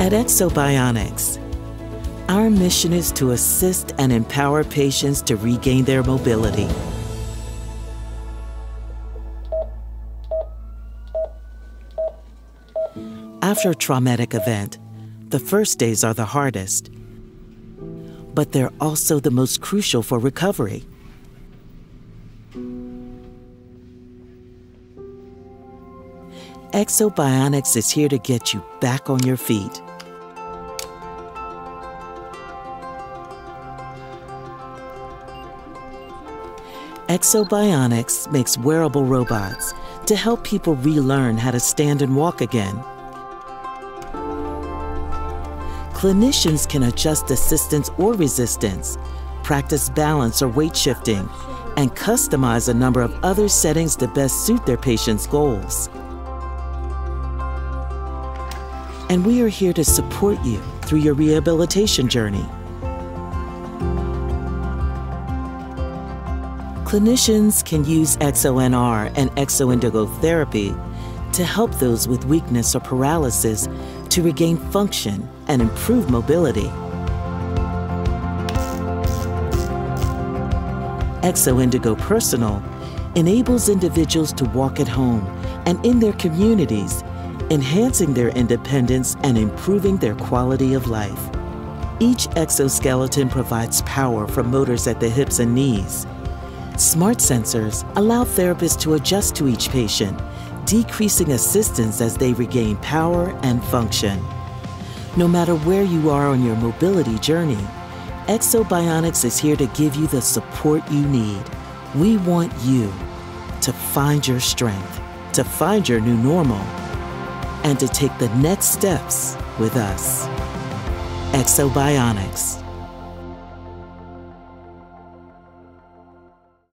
At Ekso Bionics, our mission is to assist and empower patients to regain their mobility. After a traumatic event, the first days are the hardest, but they're also the most crucial for recovery. Ekso Bionics is here to get you back on your feet. Ekso Bionics makes wearable robots to help people relearn how to stand and walk again. Clinicians can adjust assistance or resistance, practice balance or weight shifting, and customize a number of other settings to best suit their patients' goals. And we are here to support you through your rehabilitation journey. Clinicians can use EksoNR and EksoIndigo therapy to help those with weakness or paralysis to regain function and improve mobility. EksoIndigo Personal enables individuals to walk at home and in their communities, enhancing their independence and improving their quality of life. Each exoskeleton provides power from motors at the hips and knees. Smart sensors allow therapists to adjust to each patient, decreasing assistance as they regain power and function. No matter where you are on your mobility journey, Ekso Bionics is here to give you the support you need. We want you to find your strength, to find your new normal, and to take the next steps with us. Ekso Bionics.